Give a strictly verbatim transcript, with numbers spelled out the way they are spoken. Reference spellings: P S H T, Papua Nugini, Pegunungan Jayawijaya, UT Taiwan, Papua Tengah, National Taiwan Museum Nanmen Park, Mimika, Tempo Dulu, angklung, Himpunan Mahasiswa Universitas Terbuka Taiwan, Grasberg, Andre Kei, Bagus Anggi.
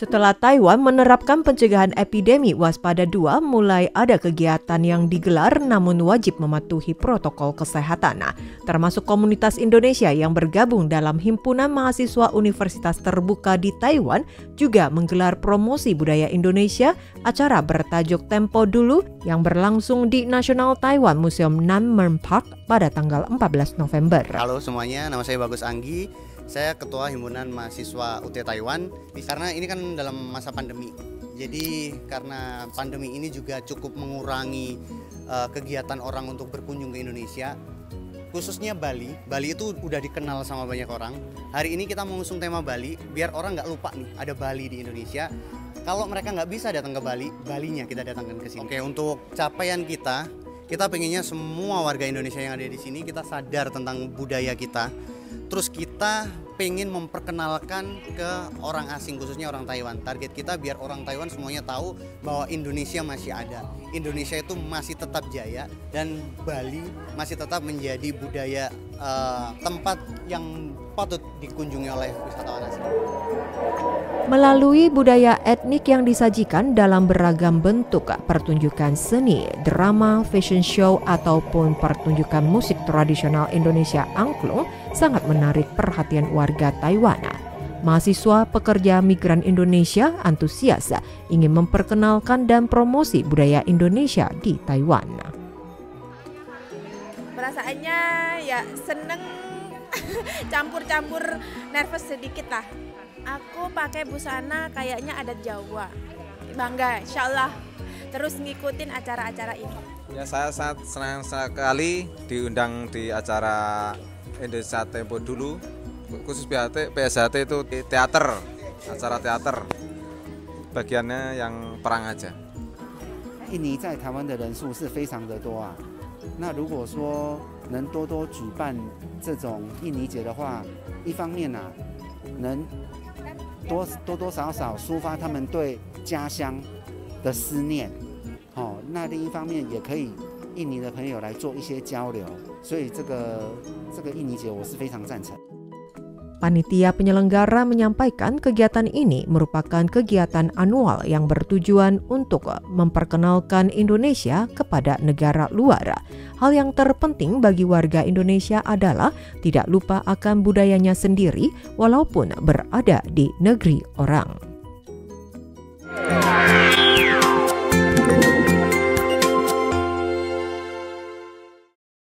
Setelah Taiwan menerapkan pencegahan epidemi waspada dua, mulai ada kegiatan yang digelar namun wajib mematuhi protokol kesehatan. Nah, termasuk komunitas Indonesia yang bergabung dalam himpunan mahasiswa Universitas Terbuka di Taiwan juga menggelar promosi budaya Indonesia, acara bertajuk Tempo Dulu yang berlangsung di National Taiwan Museum Nanmen Park pada tanggal empat belas November. Halo semuanya, nama saya Bagus Anggi. Saya ketua himpunan mahasiswa U T Taiwan. Karena ini kan dalam masa pandemi, jadi karena pandemi ini juga cukup mengurangi uh, kegiatan orang untuk berkunjung ke Indonesia, khususnya Bali. Bali itu udah dikenal sama banyak orang. Hari ini kita mengusung tema Bali, biar orang nggak lupa nih ada Bali di Indonesia. Kalau mereka nggak bisa datang ke Bali, Balinya kita datangkan ke sini. Oke, untuk capaian kita, kita pengennya semua warga Indonesia yang ada di sini kita sadar tentang budaya kita. Terus kita pengen memperkenalkan ke orang asing, khususnya orang Taiwan. Target kita biar orang Taiwan semuanya tahu bahwa Indonesia masih ada. Indonesia itu masih tetap jaya dan Bali masih tetap menjadi budaya uh, tempat yang patut dikunjungi oleh wisatawan asing. Melalui budaya etnik yang disajikan dalam beragam bentuk, pertunjukan seni, drama, fashion show, ataupun pertunjukan musik tradisional Indonesia angklung sangat menarik perhatian warga Taiwan. Mahasiswa pekerja migran Indonesia antusias ingin memperkenalkan dan promosi budaya Indonesia di Taiwan. Perasaannya ya seneng, campur-campur nervous sedikit lah. Aku pakai busana kayaknya adat Jawa, bangga insya Allah terus ngikutin acara-acara ini. Ya, saya sangat senang sekali diundang di acara Indonesia Tempo Dulu, khusus P S H T itu teater, acara teater, bagiannya yang perang aja. Ini di Taiwan de ren su si fei chang de duo a. Na ru guo shuo nen duo duo zu ban zhe zhong Yini jie de hua, yi fang mian a nen 多多多少少抒发他们对家乡的思念，哦，那另一方面也可以印尼的朋友来做一些交流，所以这个这个印尼节我是非常赞成。Panitia penyelenggara menyampaikan kegiatan ini merupakan kegiatan anual yang bertujuan untuk memperkenalkan Indonesia kepada negara luar. Hal yang terpenting bagi warga Indonesia adalah tidak lupa akan budayanya sendiri walaupun berada di negeri orang.